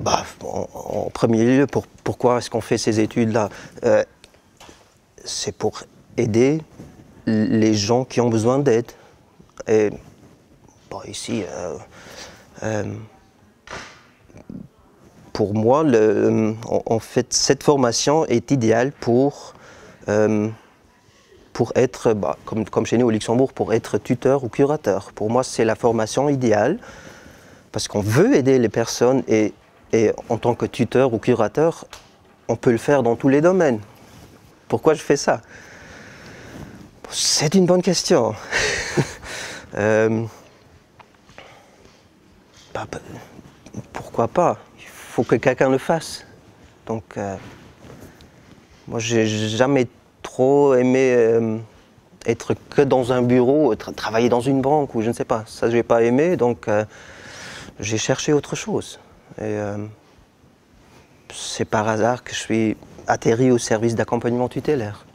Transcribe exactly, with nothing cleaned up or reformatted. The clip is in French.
bah, en, en premier lieu, pour, pourquoi est-ce qu'on fait ces études-là? euh, C'est pour aider les gens qui ont besoin d'aide. Et bon, ici, euh, euh, pour moi, le, en fait, cette formation est idéale pour, euh, pour être, bah, comme, comme chez nous au Luxembourg, pour être tuteur ou curateur. Pour moi, c'est la formation idéale, parce qu'on veut aider les personnes, et, et en tant que tuteur ou curateur, on peut le faire dans tous les domaines. Pourquoi je fais ça? C'est une bonne question. euh, bah, bah, pourquoi pas? Il faut que quelqu'un le fasse. Donc, euh, moi, j'ai jamais trop aimé euh, être que dans un bureau, tra travailler dans une banque ou je ne sais pas. Ça, je n'ai pas aimé, donc euh, j'ai cherché autre chose. Et euh, c'est par hasard que je suis atterri au service d'accompagnement tutélaire.